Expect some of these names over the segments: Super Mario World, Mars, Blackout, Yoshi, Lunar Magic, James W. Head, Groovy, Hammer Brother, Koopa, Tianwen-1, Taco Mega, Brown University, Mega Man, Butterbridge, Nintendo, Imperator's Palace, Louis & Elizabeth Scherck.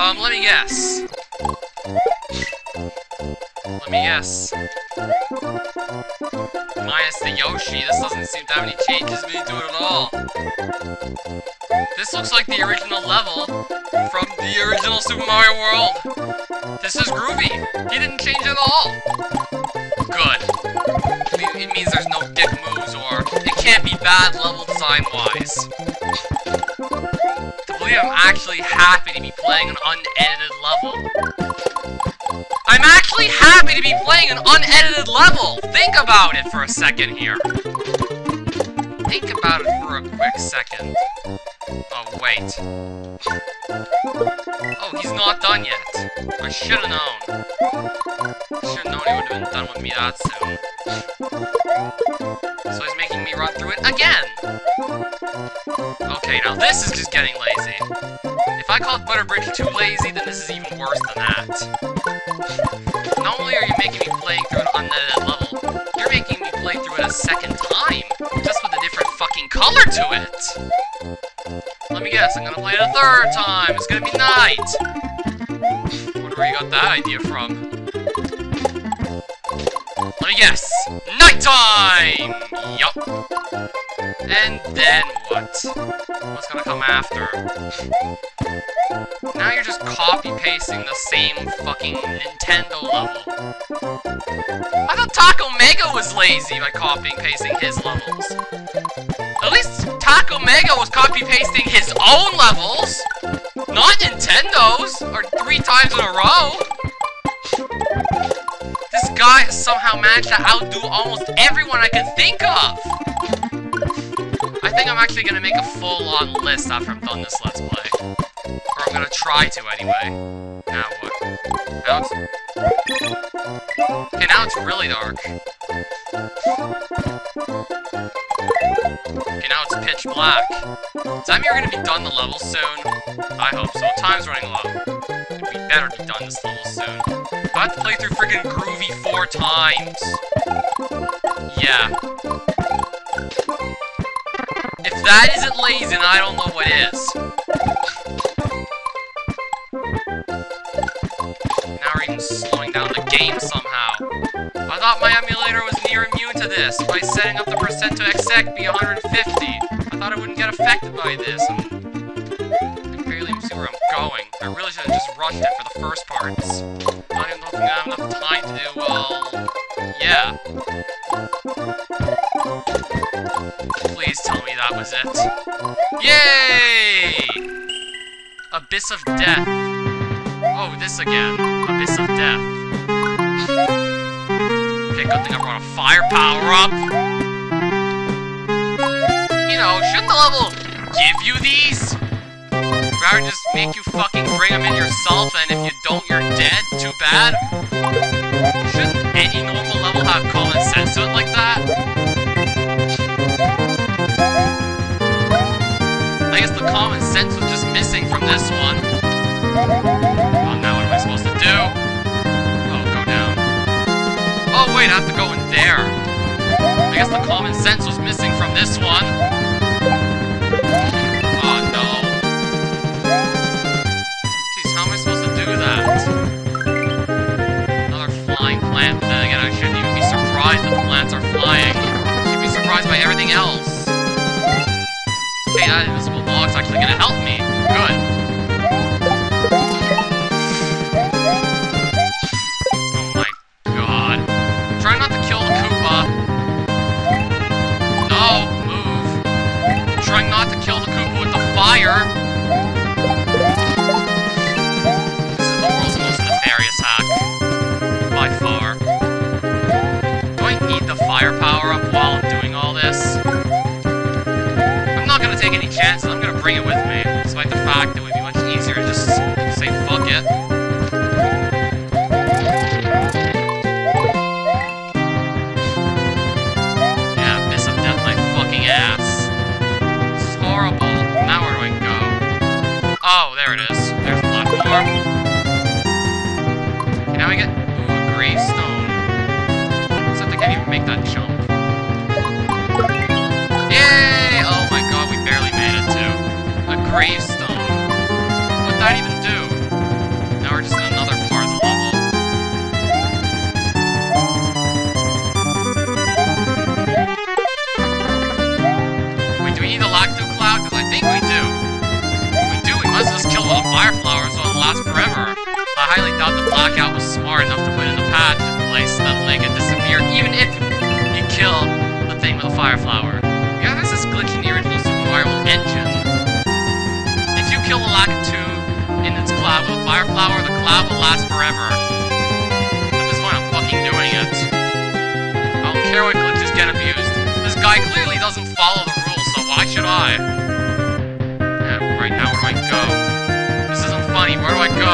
Let me guess. Minus the Yoshi, this doesn't seem to have any changes made to it at all. This looks like the original level from the original Super Mario World. This is Groovy. He didn't change at all. Good. It means there's no dick moves, or it can't be bad level design-wise. To believe I'm actually happy to be playing an unedited level. I'm actually happy to be playing an unedited level! Think about it for a second here. Think about it for a quick second. Oh, wait. Oh, he's not done yet. I should've known. He would've been done with me that soon. So he's making me run through it again! Okay, now this is just getting lazy. If I called Butterbridge too lazy, then this is even worse than that. Not only are you making me play through an unedited level, you're making me play through it a second time, just with a different fucking color to it! Let me guess, I'm gonna play it a third time, it's gonna be night! I wonder where you got that idea from. Let me guess! Nighttime! Yup. And then what? What's gonna come after? Now you're just copy-pasting the same fucking Nintendo level. I thought Taco Mega was lazy by copy-pasting his levels. At least Taco Mega was copy-pasting his own levels! Not Nintendo's! Or 3 times in a row! This guy has somehow managed to outdo almost everyone I could think of! I think I'm actually gonna make a full-on list after I'm done this Let's Play. Or I'm gonna try to, anyway. Now what? Now it's... Okay, now it's really dark. Okay, now it's pitch black. Does that mean we're gonna be done the level soon? I hope so. Time's running low. We better be done this level soon. I have to play through friggin' Groovy 4 times. Yeah. If that isn't lazy, then I don't know what is. Now we're even slowing down the game somehow. I thought my emulator was near immune to this by setting up the percent to exec be 150. I thought it wouldn't get affected by this. I barely see where I'm going. I really should have just rushed it for the first parts. I don't think I have enough time to do, yeah. Please tell me that was it. Yay! Abyss of Death. Oh, this again. Abyss of Death. Okay, good thing I brought a fire power-up. You know, shouldn't the level give you these? Rather just make you fucking bring them in yourself, and if you don't, you're dead. Too bad. Shouldn't any normal level have common sense to it like that? I guess the common sense was just missing from this one. Oh, now what am I supposed to do? Oh, go down. Oh, wait, I have to go in there. I guess the common sense was missing from this one. That. Another flying plant, then again, I shouldn't even be surprised that the plants are flying. I should be surprised by everything else. Okay, that invisible block's actually gonna help me. Good. Oh my god. Try not to kill the Koopa. No, move. I'm trying not to kill the Koopa with the fire. Fire power up while I'm doing all this. I'm not gonna take any chances, I'm gonna bring it with me. Despite the fact that it would be much easier to just say fuck it. Yeah, Abyss of Death my fucking ass. It's horrible. Now where do I go? Oh, there it is. There's the platform. Okay, now we get ooh, a gray stone. Make that jump. Yay! Oh my god, we barely made it to a gravestone. What'd that even do? or just another part of the level. Wait, do we need to lock through Cloud? Because I think we do. If we do, we must just kill all the fire flowers so it'll last forever. I highly doubt the Blackout was smart enough to put in a pad to place so that Link had disappeared, even if you kill the thing with a fire flower. Yeah, this is glitching the original Super Mario World engine. If you kill the Lock 2 in its cloud with a fire flower, the cloud will last forever. At this point, I'm fucking doing it. I don't care what glitches get abused. This guy clearly doesn't follow the rules, so why should I? Yeah, right now, where do I go? This isn't funny. Where do I go?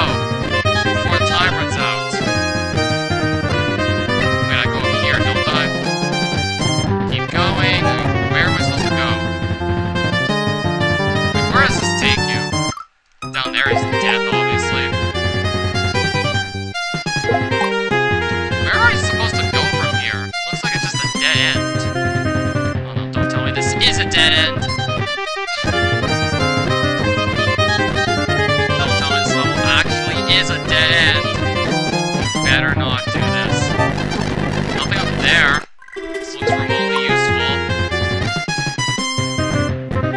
Before the time runs out. Wait, I go up here, don't I? Keep going. Where am I supposed to go? Like, where does this take you? Down there is death, obviously. Where are you supposed to go from here? Looks like it's just a dead end. Oh no, don't tell me this is a dead end! Don't tell me this level actually is a dead end. Better not do this. Nothing up there. This looks remotely useful.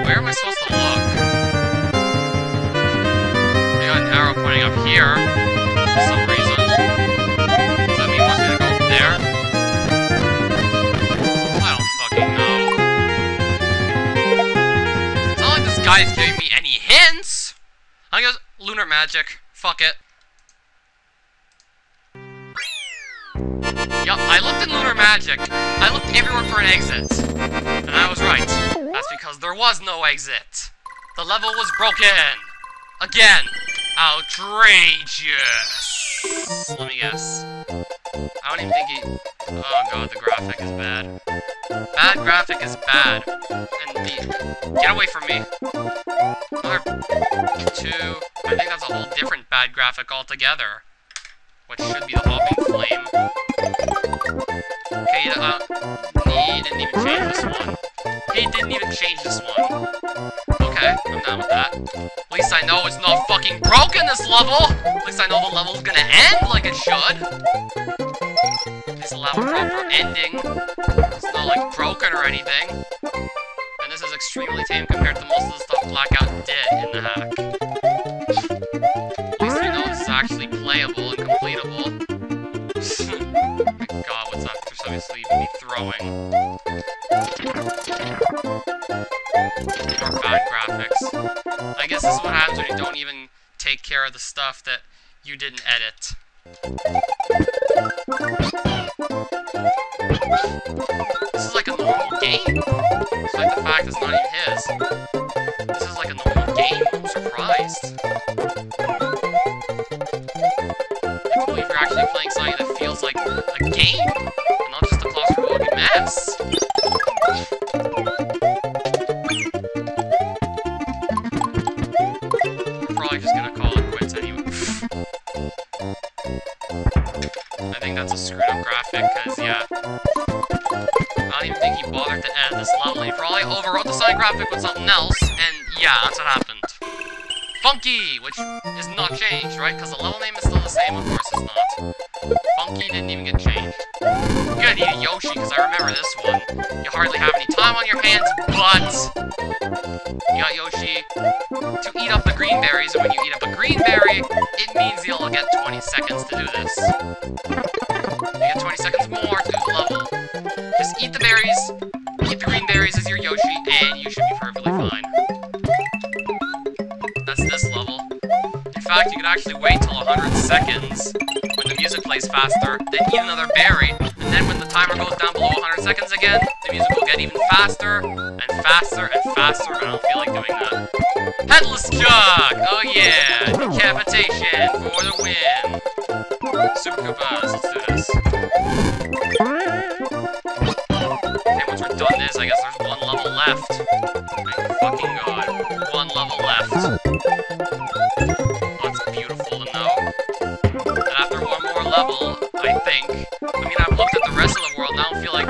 Where am I supposed to look? We got an arrow pointing up here for some reason. Does that mean it wants me to go up there? I don't fucking know. It's not like this guy is giving me any hints! I guess Lunar Magic. Fuck it. Yup, I looked in Lunar Magic. I looked everywhere for an exit. And I was right. That's because there was no exit. The level was broken. Again. Outrageous. Let me guess. I don't even think he... Oh god, the graphic is bad. Bad graphic is bad. And the... Get away from me. Another two. I think that's a whole different bad graphic altogether. What should be the hopping flame. Okay, he didn't even change this one. He didn't even change this one. Okay, I'm done with that. At least I know it's not fucking broken, this level! At least I know the level's gonna end like it should. This level proper ending. It's not like broken or anything. And this is extremely tame compared to most of the stuff Blackout did in the hack. At least I know this is actually playable and completable. God, what's that? There's obviously me throwing. Or bad graphics. I guess this is what happens when you don't even take care of the stuff that you didn't edit. This is like a normal game. It's like the fact it's not even his. This is like a normal game. I'm surprised. Actually playing something that feels like a game, and not just a claustrophobic mess. We're probably just gonna call it quits anyway. I think that's a screwed up graphic, cause yeah. I don't even think he bothered to edit this level. He probably overwrote the side graphic with something else, and yeah, that's what happened. Funky, which is not changed, right? Because the level name is still the same, of course it's not. Funky didn't even get changed. Good, you need Yoshi, because I remember this one. You hardly have any time on your hands, but... You got Yoshi to eat up the green berries, and when you eat up a green berry, it means you'll get 20 seconds to do this. You get 20 seconds more to do the level. Just eat the berries, eat the green berries as your Yoshi, and you should be perfectly fine. This level. In fact, you can actually wait till 100 seconds when the music plays faster, then eat another berry, and then when the timer goes down below 100 seconds again, the music will get even faster, and faster, and faster, and I don't feel like doing that. Headless Jug! Oh yeah! Decapitation for the win! Super Koopas, let's do this. Okay, once we're done this, I guess there's one level left. My fucking god. One level left. That's beautiful to know. And after one more level, I think. I mean, I've looked at the rest of the world and I don't feel like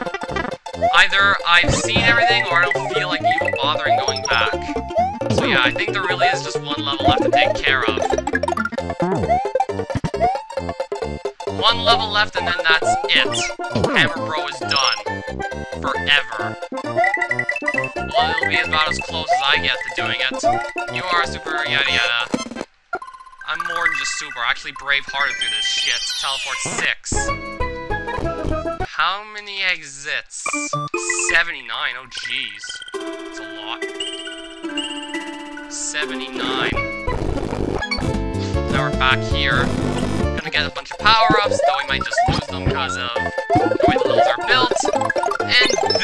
either I've seen everything or I don't feel like even bothering going back. So yeah, I think there really is just one level left to take care of. one level left, and then that's it. Hammer Bro is done. Forever. Well, it'll be about as close as I get to doing it. You are super yada yada. I'm more than just super. I actually brave-hearted through this shit. Teleport 6. How many exits? 79. Oh, jeez. That's a lot. 79. Now we're back here. Gonna get a bunch of power-ups, though we might just lose them because of the way the levels are built. And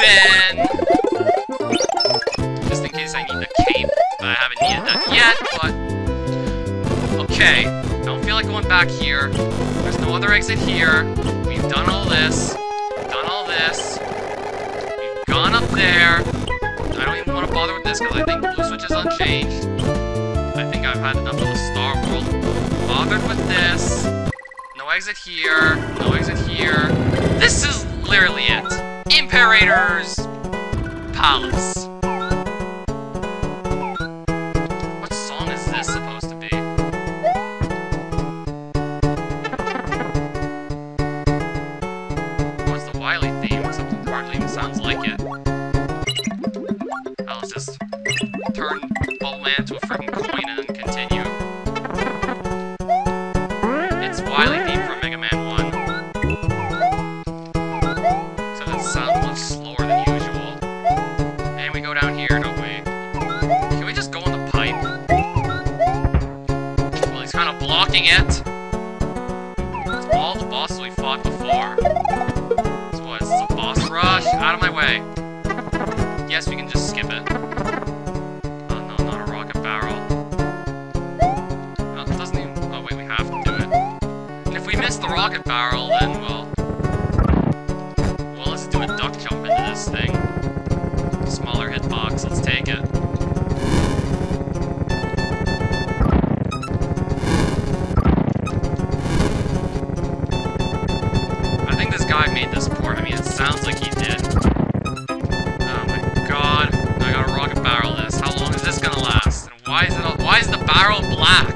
then, just in case I need the cape, but I haven't needed that yet, but... Okay, I don't feel like going back here. There's no other exit here. We've done all this. We've done all this. We've gone up there. I don't even want to bother with this because I think Blue Switch is unchanged. I think I've had enough of the Star World. Bothered with this. No exit here. No exit here. This is literally it. Imperator's Palace. What song is this supposed to be? What's the Wily theme? Except it hardly even sounds like it. I'll just turn Bubble Man into a freaking coin and then continue. Wily theme from Mega Man 1. So that sounds much slower than usual. And we go down here, don't we? Can we just go in the pipe? Well, he's kind of blocking it. It's all the bosses we fought before. So what, is this a boss rush? Out of my way. Yes, we can just skip it. Oh no, not a rocket barrel. It doesn't even... Oh wait, we have to do it. If we miss the rocket barrel, then well, let's do a duck jump into this thing. Smaller hitbox, let's take it. I think this guy made this port. I mean, it sounds like he did. Oh my god, I gotta rocket barrel this. How long is this gonna last? And why is the barrel black?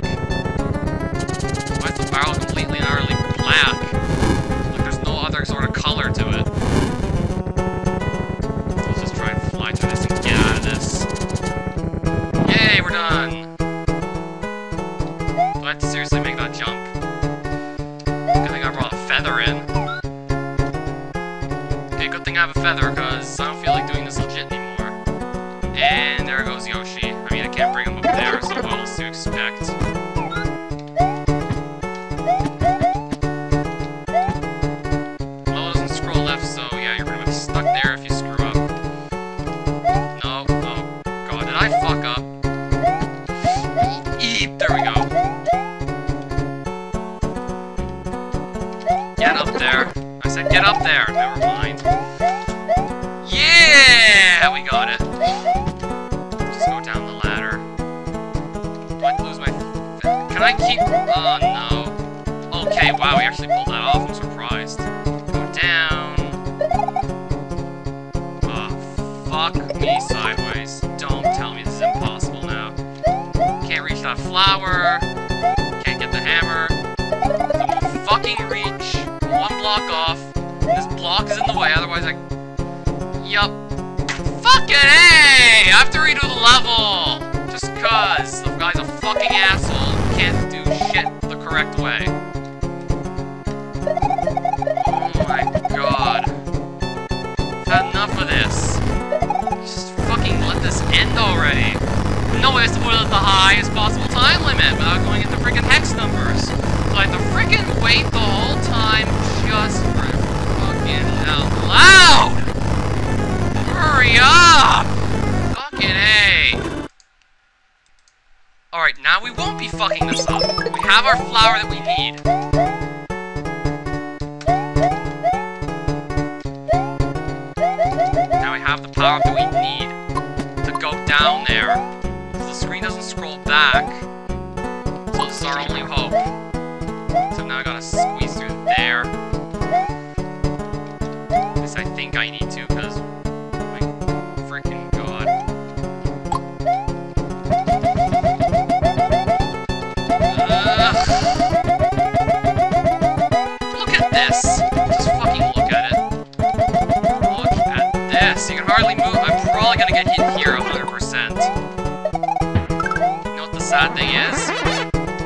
sad thing is,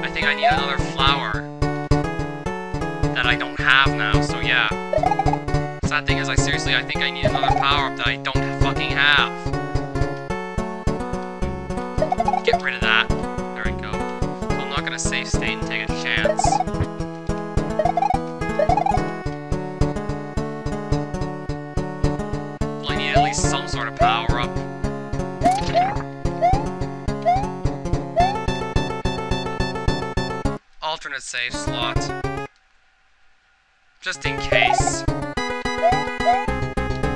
I think I need another flower that I don't have now, so yeah. Sad thing is, I think I need another power-up that I don't fucking have. Get rid of that. There we go. So I'm not gonna save state and take a chance. Well, I need at least some sort of power-up. Alternate save slot. Just in case. We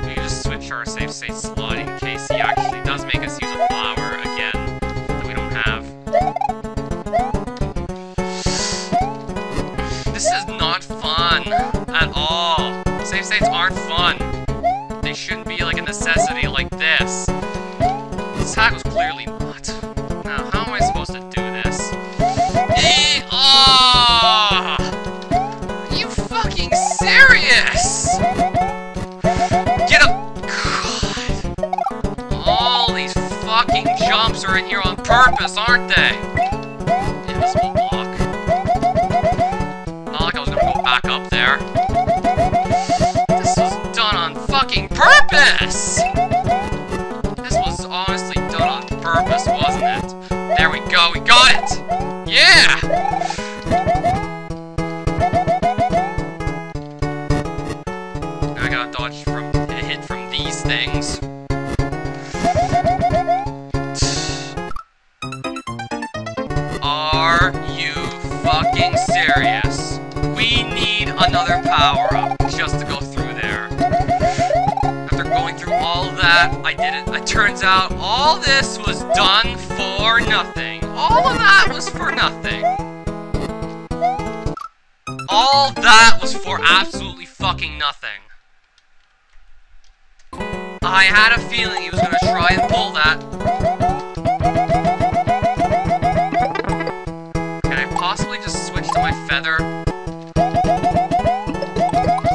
can just switch our save state slot in case he actually does make us use a flower again that we don't have. This is not fun at all. Save states aren't fun. They shouldn't be like a necessity like this. This hack was clearly not. Now, how am I supposed to do this? Oh, are you fucking serious? Get up! God. All these fucking jumps are in here on purpose, aren't they? Invisible block. Not like I was gonna go back up there. This was done on fucking purpose! This was honestly done on purpose, wasn't it? There we go, we got it! Yeah! I gotta dodge from a hit from these things. Are you fucking serious? We need another power-up just to go through there. After going through all that, I didn't. It turns out all this was done for nothing. All of that was for nothing. All that was for absolutely fucking nothing. I had a feeling he was gonna try and pull that. Can I possibly just switch to my feather?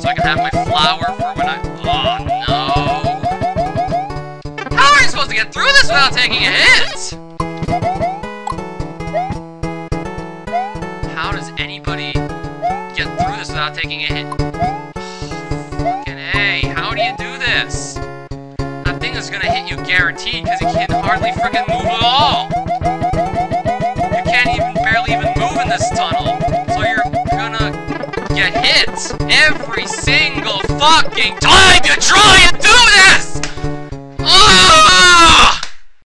So I can have my flower for when I... Oh no! How are you supposed to get through this without taking a hit? Anybody get through this without taking a hit? Fucking A, how do you do this? That thing is gonna hit you guaranteed because you can hardly freaking move at all. You can't even barely move in this tunnel. So you're gonna get hit every single fucking time you try it!